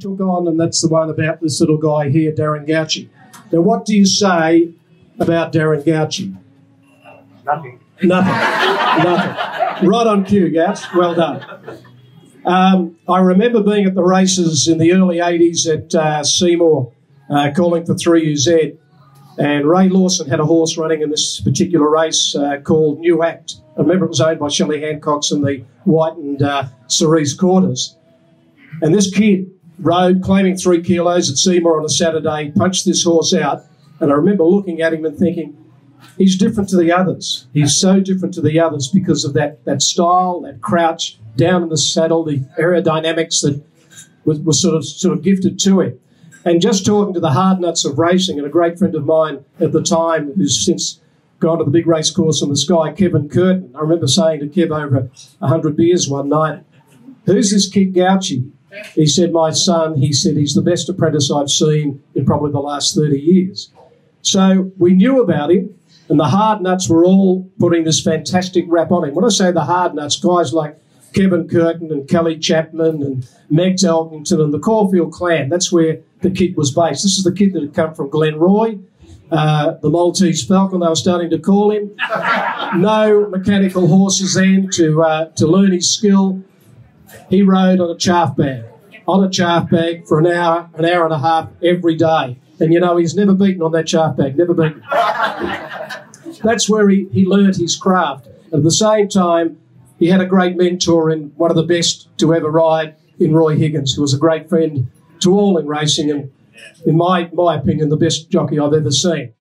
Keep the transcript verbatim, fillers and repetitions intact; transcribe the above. took on, and that's the one about this little guy here, Darren Gauci. Now, what do you say about Darren Gauci? Nothing. Nothing. Nothing. Right on cue, Gauch. Well done. Um, I remember being at the races in the early eighties at uh, Seymour, uh, calling for three U Z, and Ray Lawson had a horse running in this particular race uh, called New Act. I remember it was owned by Shelley Hancocks in the white and uh, Cerise quarters. And this kid rode, claiming three kilos at Seymour on a Saturday, punched this horse out, and I remember looking at him and thinking, he's different to the others. He's so different to the others because of that, that style, that crouch, down in the saddle, the aerodynamics that was, was sort of sort of gifted to him. And just talking to the hard nuts of racing, and a great friend of mine at the time who's since gone to the big race course in the sky, Kevin Curtin, I remember saying to Kev over a hundred beers one night, "Who's this kid Gauci?" He said, "My son," he said, "he's the best apprentice I've seen in probably the last thirty years. So we knew about him, and the hard nuts were all putting this fantastic rap on him. When I say the hard nuts, guys like Kevin Curtin and Kelly Chapman and Meg Talkington and the Caulfield Clan, that's where the kid was based. This is the kid that had come from Glenroy, uh, the Maltese Falcon, they were starting to call him. No mechanical horses then to, uh, to learn his skill. He rode on a chaff bag, on a chaff bag for an hour, an hour and a half every day. And, you know, he's never beaten on that chaff bag, never beaten. That's where he, he learned his craft. At the same time, he had a great mentor in one of the best to ever ride in Roy Higgins, who was a great friend to all in racing and, in my, my opinion, the best jockey I've ever seen.